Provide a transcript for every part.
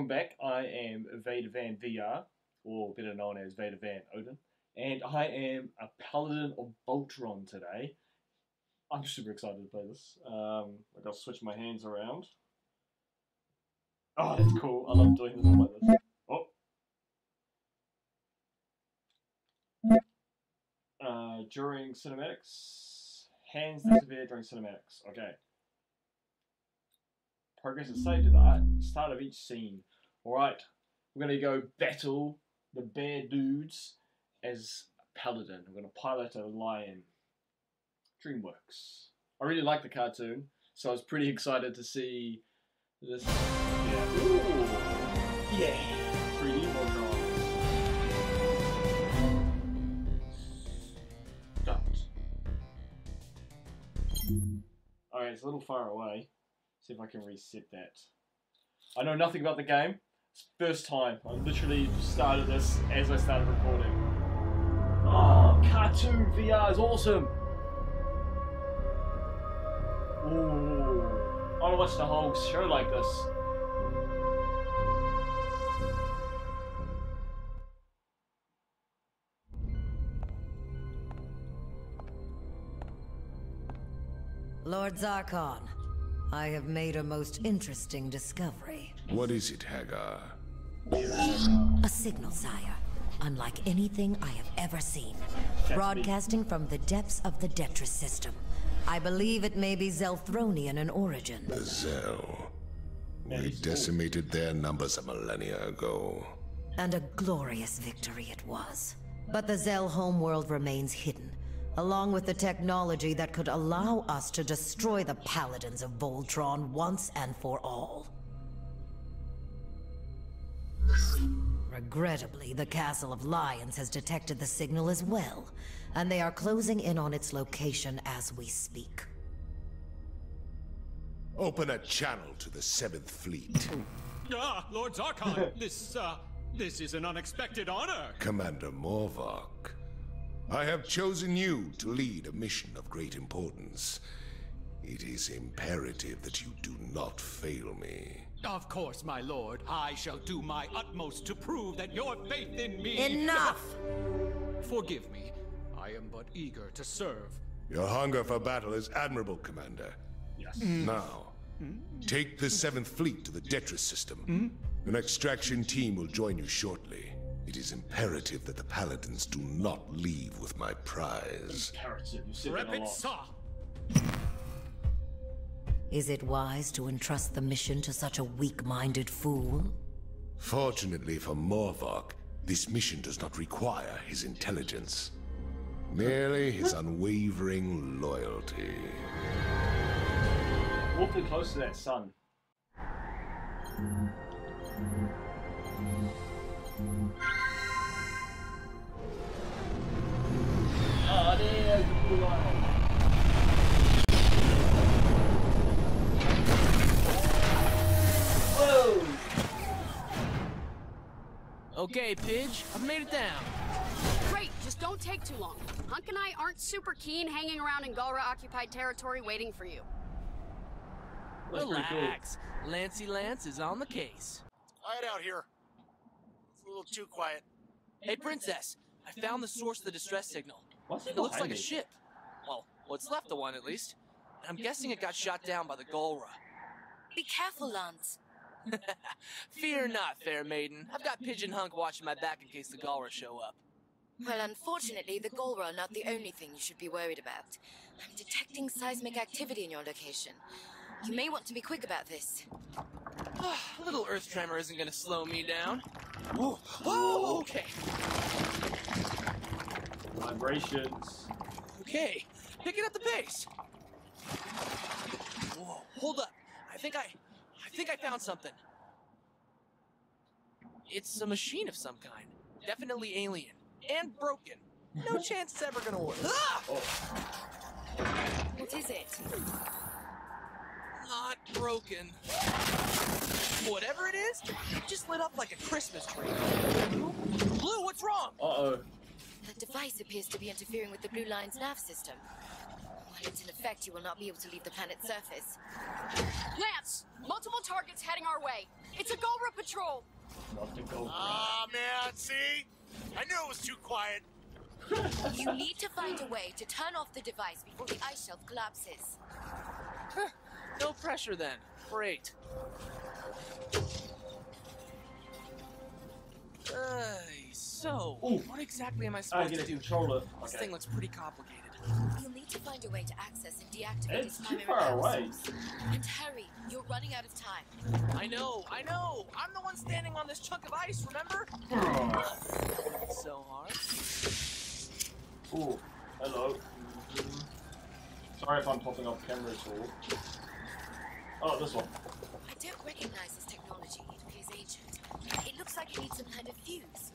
Welcome back. I am Vader Van VR, or better known as Vader Van Odin, and I am a Paladin of Voltron today. I'm super excited to play this. I gotta switch my hands around. Oh, that's cool. I love doing this like this. Oh. During cinematics. Hands disappear during cinematics. Okay. Progress is saved at the start of each scene. Alright, we're going to go battle the bear dudes as a paladin. We're going to pilot a lion. DreamWorks. I really like the cartoon, so I was pretty excited to see this. Yeah. Ooh. Yeah. 3D Voltron. Stop. Alright, it's a little far away. See if I can reset that. I know nothing about the game. It's first time. I literally started this as I started recording. Oh, cartoon VR is awesome! Ooh. I want to watch the whole show like this. Lord Zarkon. I have made a most interesting discovery. What is it, Hagar? A signal, sire. Unlike anything I have ever seen. Broadcasting from the depths of the Detris system. I believe it may be Zelthronian in origin. The Zell. We decimated their numbers a millennia ago. And a glorious victory it was. But the Zell homeworld remains hidden, along with the technology that could allow us to destroy the Paladins of Voltron once and for all. Regrettably, the Castle of Lions has detected the signal as well, and they are closing in on its location as we speak. Open a channel to the 7th Fleet. Ah, Lord Zarkon, this is an unexpected honor. Commander Morvark. I have chosen you to lead a mission of great importance. It is imperative that you do not fail me. Of course, my lord. I shall do my utmost to prove that your faith in me... Enough! Forgive me. I am but eager to serve. Your hunger for battle is admirable, Commander. Yes. Now, take the 7th Fleet to the Detris system. An extraction team will join you shortly. It is imperative that the Paladins do not leave with my prize. Is it wise to entrust the mission to such a weak-minded fool? Fortunately for Morvok, this mission does not require his intelligence. Merely his unwavering loyalty. Awfully close to that sun. Oh, there's the Blue Lion. Whoa! Okay, Pidge, I've made it down. Great, just don't take too long. Hunk and I aren't super keen hanging around in Galra-occupied territory waiting for you. Relax, Lancey Lance is on the case. Quiet out here. It's a little too quiet. Hey, Princess, I found the source of the distress signal. It looks like a ship. Well, what's left of one, at least. And I'm guessing it got shot down by the Galra. Be careful, Lance. Fear not, fair maiden. I've got Pidge and Hunk watching my back in case the Galra show up. Well, unfortunately, the Galra are not the only thing you should be worried about. I'm detecting seismic activity in your location. You may want to be quick about this. A little earth tremor isn't going to slow me down. Whoa! Whoa! Okay. Vibrations. Okay, picking up the pace. Whoa, hold up. I think I found something. It's a machine of some kind. Definitely alien. And broken. No chance it's ever gonna work. Ah! Oh. What is it? Not broken. Whatever it is, it just lit up like a Christmas tree. Blue, what's wrong? Uh-oh. The device appears to be interfering with the Blue Lion's nav system. While it's in effect, you will not be able to leave the planet's surface. Lance! Multiple targets heading our way. It's a Galra patrol! Ah, man, see? I knew it was too quiet. You need to find a way to turn off the device before the ice shelf collapses. No pressure then. Great. Ooh. What exactly am I supposed to do? Controller. This thing looks pretty complicated. You'll need to find a way to access and deactivate its primary power source. And hurry, you're running out of time. I know. I'm the one standing on this chunk of ice, remember? So hard. Ooh, hello. Sorry if I'm popping off camera at all. Oh, this one. I don't recognize this technology. It appears ancient. It looks like it needs some kind of fuse.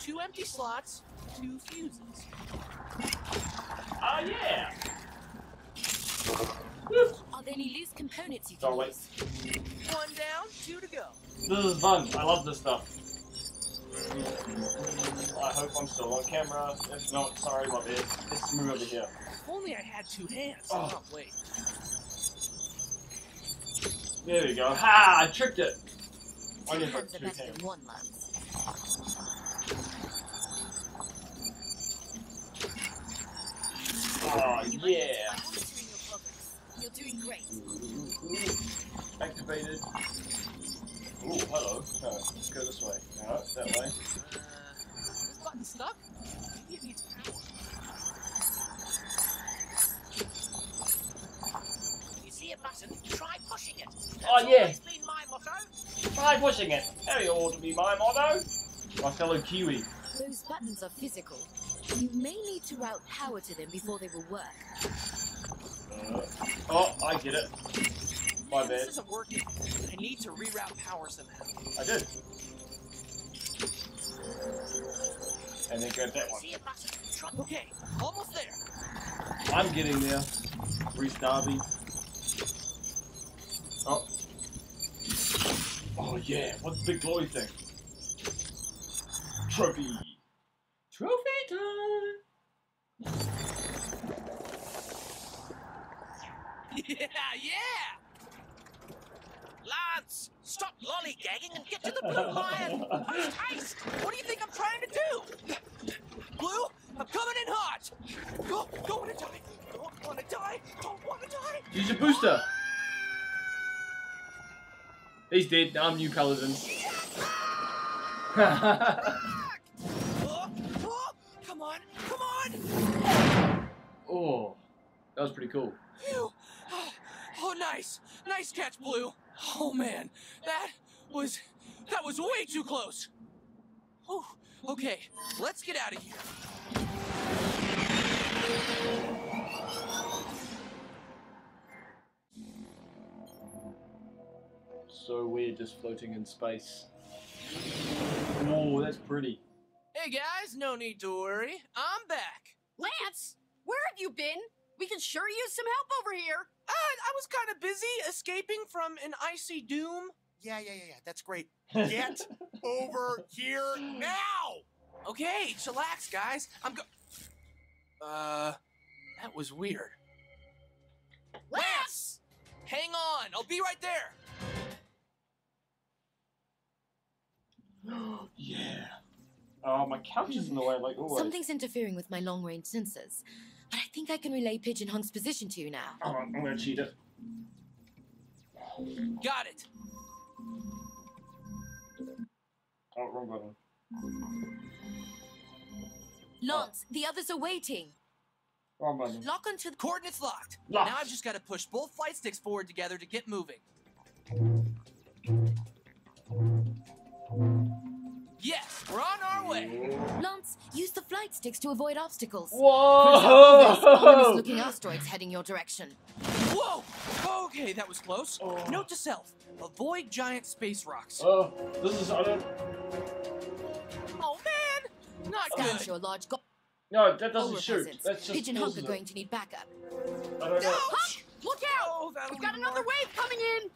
Two empty slots, two fuses. Yeah! Are there any loose components you can use? One down, two to go. This is fun. I love this stuff. I hope I'm still on camera. If not, sorry, my bad. Let's move over here. If only I had two hands. Oh, wait. There we go. Ha! I tricked it. Two hands are better than one, Lance. Oh, yeah. You're doing great. Activated. Ooh, hello. Oh, let's go this way. No, that way. This button's stuck? Maybe it needs power. You see a button? Try pushing it. That's always been my motto. Try pushing it. That ought to be my motto. My fellow Kiwi. Those buttons are physical. You may need to route power to them before they will work. Oh, I get it. My bad. This isn't working. I need to reroute power somehow. I did. And then grab that one. Okay, almost there. I'm getting there. Reese Darby. Oh. Oh yeah, what's the big glory thing? Trophy. Trophy time. Yeah. Lance, stop lollygagging and get to the Blue Lion! Ice, ice! What do you think I'm trying to do? Blue, I'm coming in hot! Don't wanna die! Don't wanna die! Don't wanna die! Use your booster! He's dead, I'm new colours in. Come on, come on! Oh, that was pretty cool. Phew. Oh, nice! Nice catch, Blue! Oh, man, that was way too close! Whew. Okay, let's get out of here. So weird, just floating in space. Oh, that's pretty. Hey, guys, no need to worry. I'm back. Lance, where have you been? We can sure use some help over here. I was kind of busy escaping from an icy doom. Yeah. That's great. Get over here now! Okay, chillax, guys. I'm go... that was weird. Lance! Hang on, I'll be right there. Yeah. Oh, my couch is in the way, like always. Something's interfering with my long-range sensors. But I think I can relay Pidge and Hunk's position to you now. Oh, I'm gonna cheat it. Got it. Oh, wrong button. Lance, the others are waiting. Wrong button. Lock onto the coordinates locked. Now I've just got to push both flight sticks forward together to get moving. Yes, we're on our way. Lance, use the flight sticks to avoid obstacles. Whoa! For example, there's ominous-looking asteroids heading your direction. Whoa! Okay, that was close. Note to self: avoid giant space rocks. Oh, this is Oh man, not good. Your large no, that doesn't shoot. That's just Pigeon Hunk are going to need backup. I don't know. Hunk, look out! Oh, we've got another wave coming in.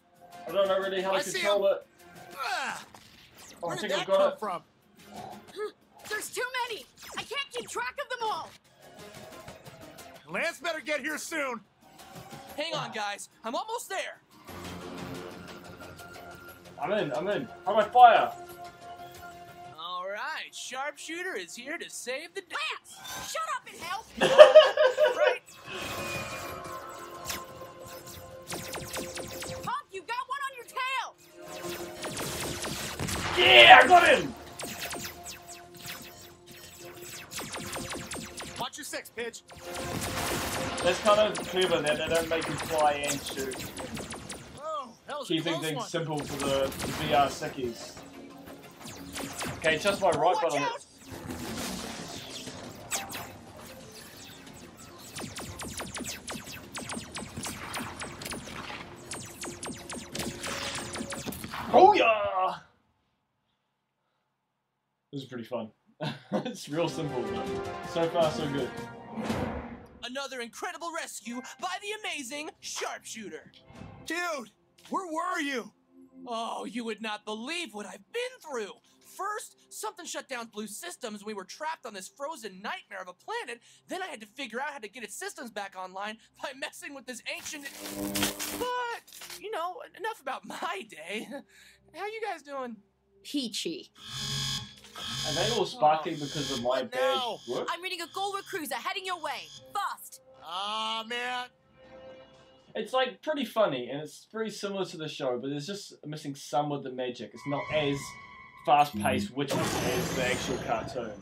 I don't know really how to control it. Oh, where did that come from? There's too many! I can't keep track to get here soon. Hang on, guys. I'm almost there. I'm in. I'm in. How about fire? All right. Sharpshooter is here to save the day. Lance, shut up and help. Right. Hunk, you got one on your tail. Yeah, I got him. Watch your six, Pidge. That's kind of clever that they don't make him fly and shoot. Keeping things simple for the VR sickies. Okay, just my right button. Oh yeah! This is pretty fun. It's real simple, but so far so good. Another incredible rescue by the amazing Sharpshooter. Dude! Where were you? Oh, you would not believe what I've been through. First, something shut down Blue's systems and we were trapped on this frozen nightmare of a planet. Then I had to figure out how to get its systems back online by messing with this ancient... But, you know, enough about my day. How you guys doing? Peachy. Are they all sparking because of my bad work? I'm reading a Galra Cruiser heading your way. Fast. Ah, man. It's like pretty funny and it's pretty similar to the show, but there's just missing some of the magic. It's not as fast-paced, witty as the actual cartoon.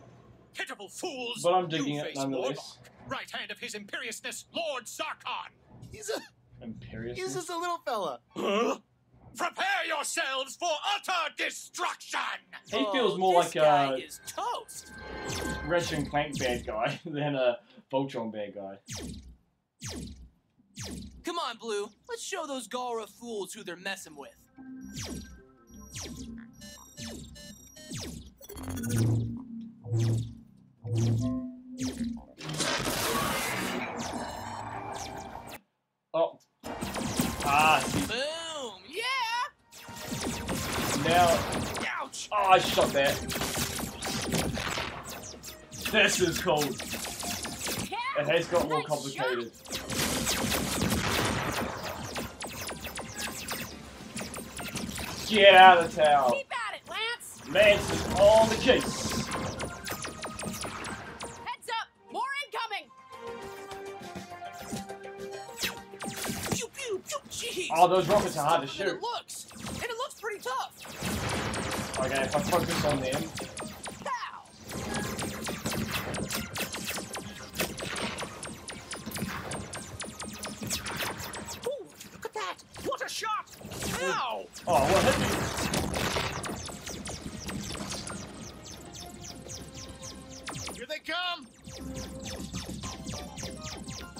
Pitiful fools! But I'm digging it nonetheless. Morvok, right hand of his imperiousness, Lord Zarkon. He's a imperiousness. He's just a little fella. Huh? Prepare yourselves for utter destruction. He feels more like a Ratchet and Clank bad guy than a Voltron bad guy. Come on, Blue. Let's show those Galra fools who they're messing with. Oh. Ah. Boom. Yeah. Now. Ouch. Oh, I shot that. This is cool. It has got more complicated. Get out of the tower. Keep at it, Lance. Lance is on the case. Heads up, more incoming. Pew, pew, pew, jeez. Oh, those rockets are hard to shoot. And it looks pretty tough. Okay, if I focus on them. Ow. Oh, what hit me? Here they come!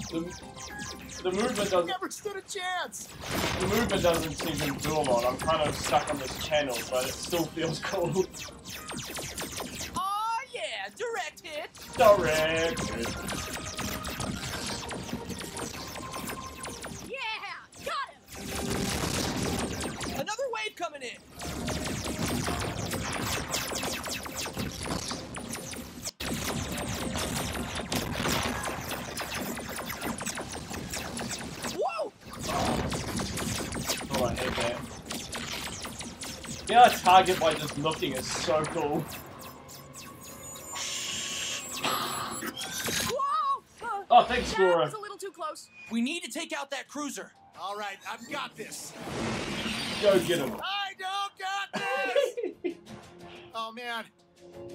The movement doesn't... Never stood a chance! The movement doesn't seem to do a lot. I'm kind of stuck on this channel, but it still feels cool. Oh yeah! Direct hit! Direct hit! Coming in. Whoa! Oh, I hate that. Being able to target by just looking is so cool. Whoa! Oh, thanks, Gora. That was a little too close. We need to take out that cruiser. All right, I've got this. Go get him. I don't got this! Oh man,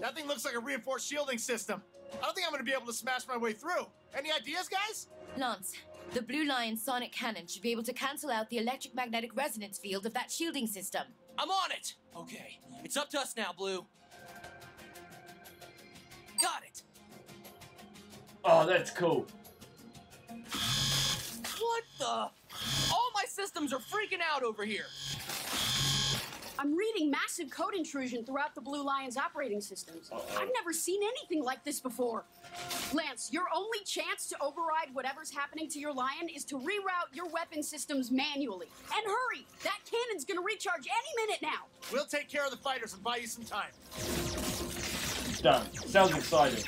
that thing looks like a reinforced shielding system. I don't think I'm gonna be able to smash my way through. Any ideas, guys? Lance, the Blue Lion sonic cannon should be able to cancel out the electric magnetic resonance field of that shielding system. I'm on it! Okay, it's up to us now, Blue. Got it. Oh, that's cool. What the? All my systems are freaking out over here. I'm reading massive code intrusion throughout the Blue Lion's operating systems. Uh-oh. I've never seen anything like this before. Lance, your only chance to override whatever's happening to your Lion is to reroute your weapon systems manually. And hurry! That cannon's gonna recharge any minute now. We'll take care of the fighters and buy you some time. Done. Sounds exciting.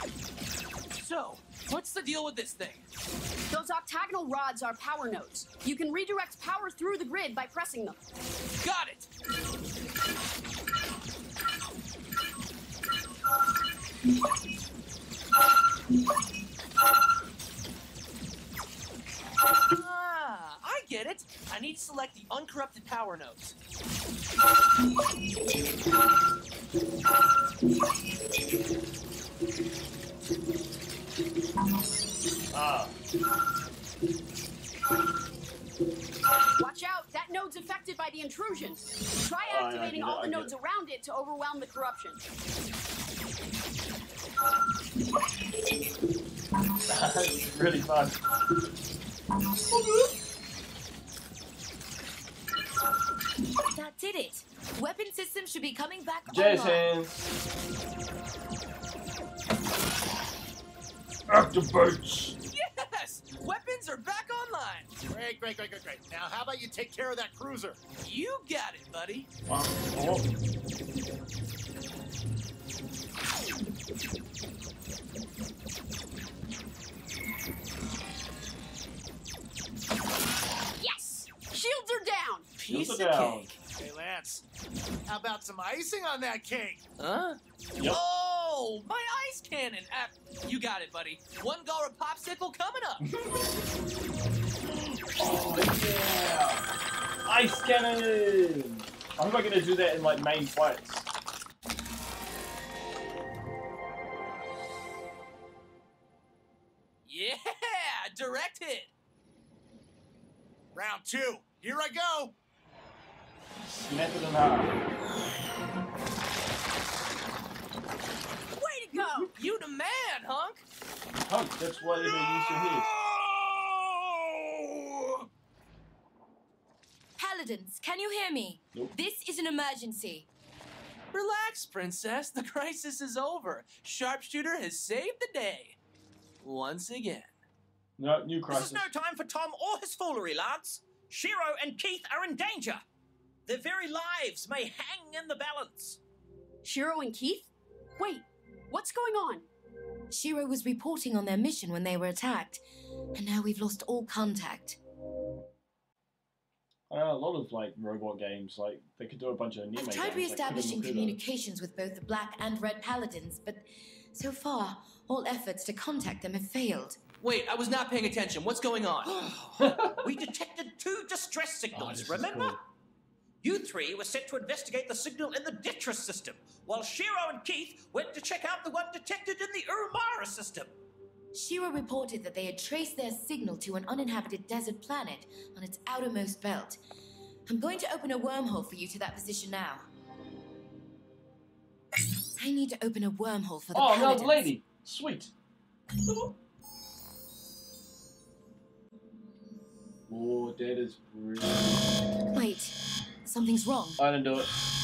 So, What's the deal with this thing? Those octagonal rods are power nodes. You can redirect power through the grid by pressing them. Got it! Ah, I get it. I need to select the uncorrupted power nodes. Watch out! That node's affected by the intrusion. Try activating all the nodes around it to overwhelm the corruption. That's really fun. That did it. Weapon system should be coming back online. Activates. Yes! Weapons are back online. Great. Now, how about you take care of that cruiser? You got it, buddy. Yes! Shields are down. Piece of cake. Hey, Lance, how about some icing on that cake? Huh? Yep. Oh, my ice cannon. You got it, buddy. One Galra popsicle coming up. Oh, yeah. Ice cannon. I'm not going to do that in, like, main fights. Yeah, direct hit. Round two. Here I go. Method and half. Way to go! You the man, Hunk. Hunk, that's why they used to hit. Paladins, can you hear me? Nope. This is an emergency. Relax, Princess. The crisis is over. Sharpshooter has saved the day. Once again. No, new crisis. This is no time for Tom or his foolery, Lance. Shiro and Keith are in danger. Their very lives may hang in the balance. Shiro and Keith? Wait, what's going on? Shiro was reporting on their mission when they were attacked, and now we've lost all contact. A lot of, like, robot games, like, they could do a bunch of anime games. I tried re-establishing communications with both the Black and Red Paladins, but so far, all efforts to contact them have failed. Wait, I was not paying attention. What's going on? We detected 2 distress signals, remember? Cool. You 3 were sent to investigate the signal in the Detris system, while Shiro and Keith went to check out the one detected in the urmara system. Shiro reported that they had traced their signal to an uninhabited desert planet on its outermost belt. I'm going to open a wormhole for you to that position now. I need to open a wormhole for the Paladins. Oh, no, lady. Sweet. Oh, that is brilliant. Wait. Something's wrong. I didn't do it.